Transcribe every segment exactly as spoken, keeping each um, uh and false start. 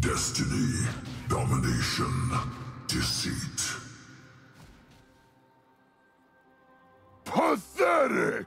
Destiny, domination, deceit. Pathetic!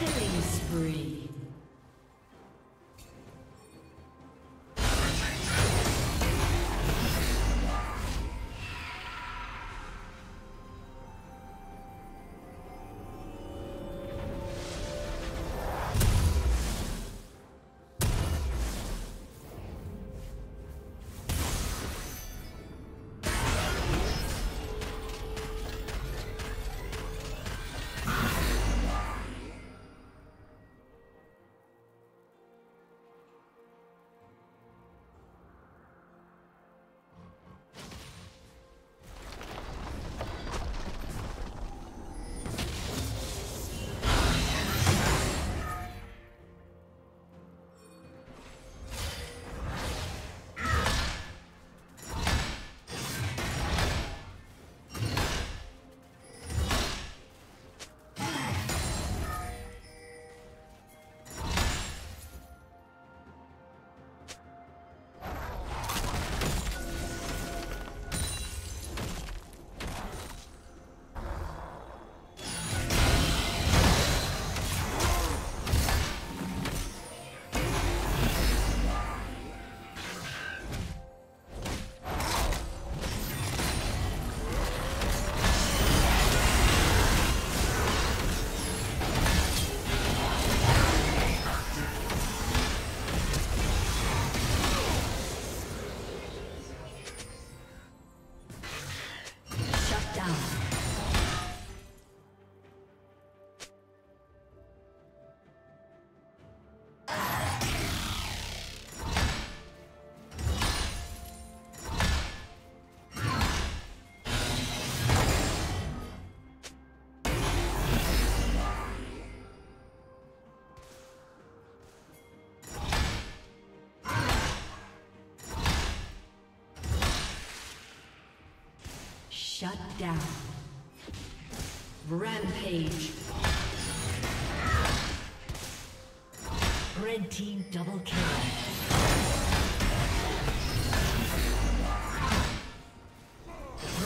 Killing spree. Shut down. Rampage. Red team double kill.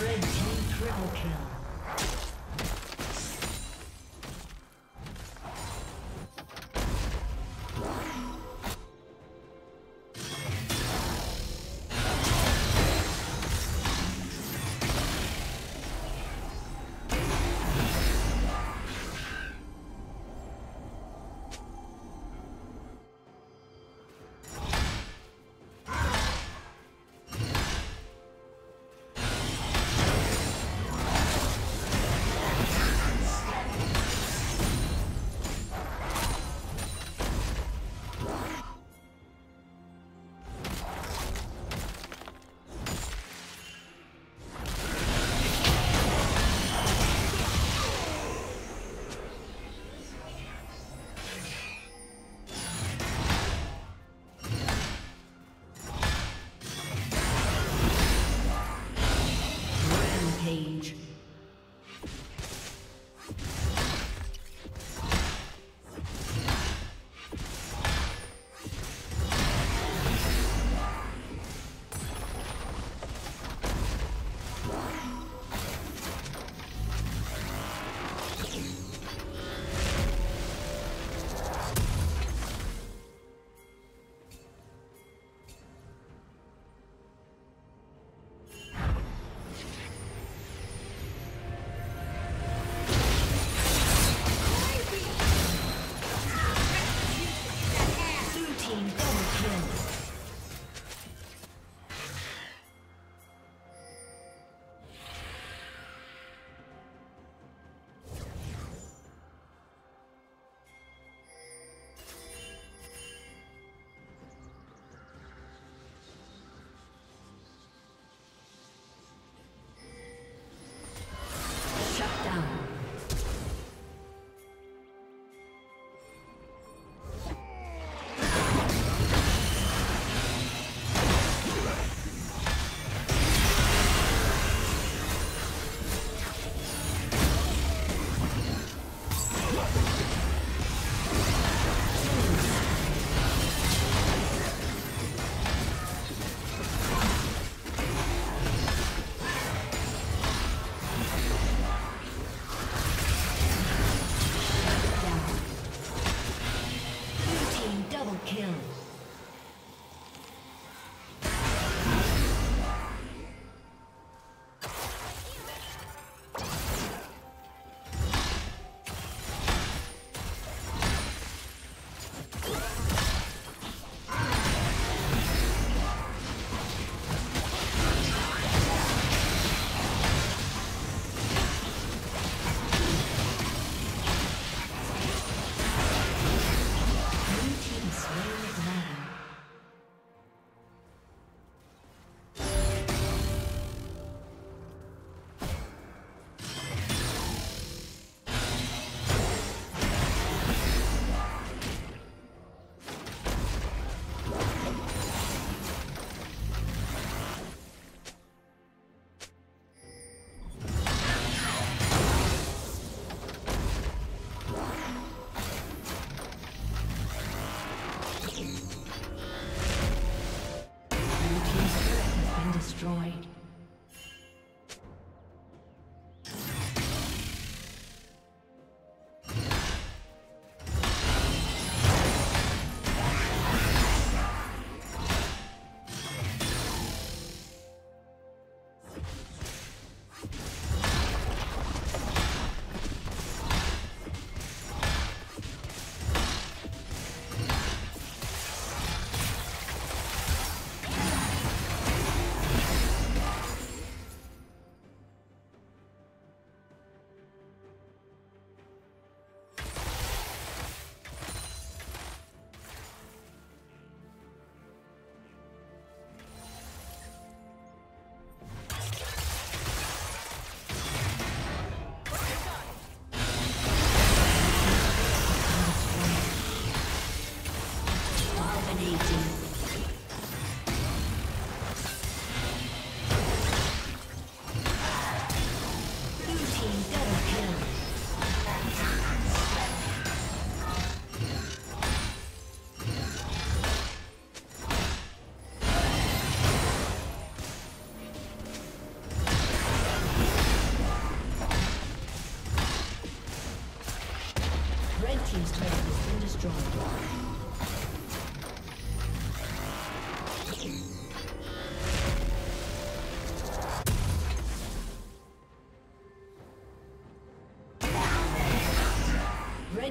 Red team triple kill. destroyed.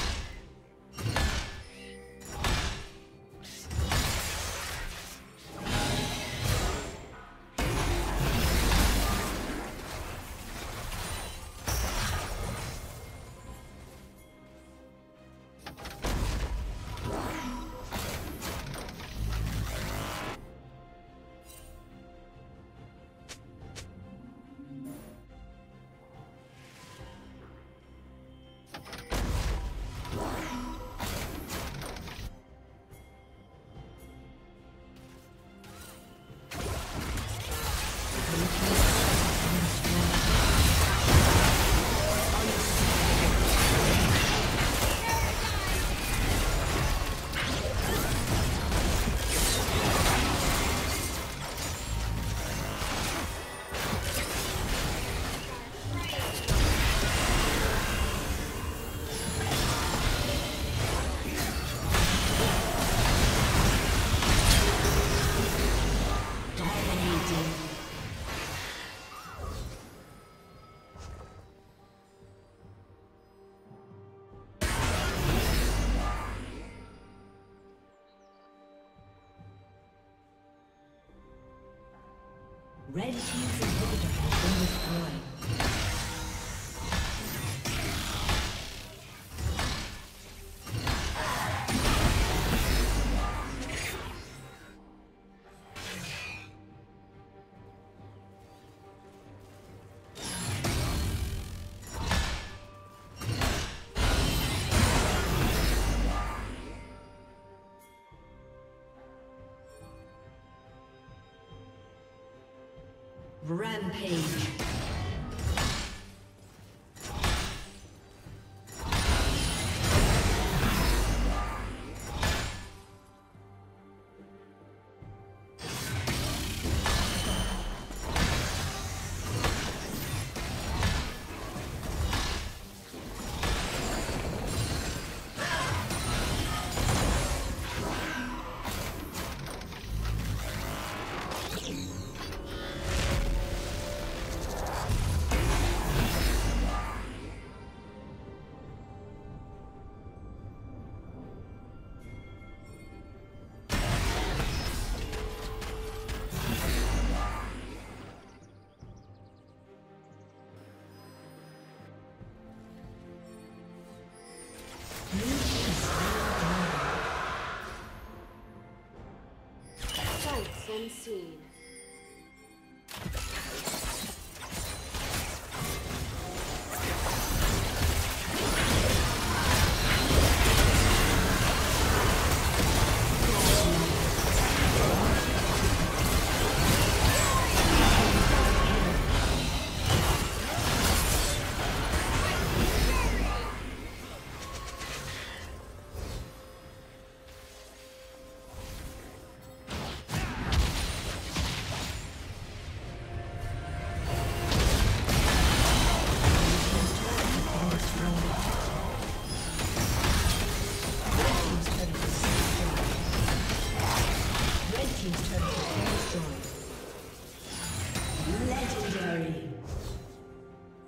Red Team's inhibitor has been destroyed. Rampage. Unseen.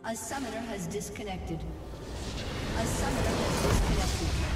A summoner has disconnected. A summoner has disconnected.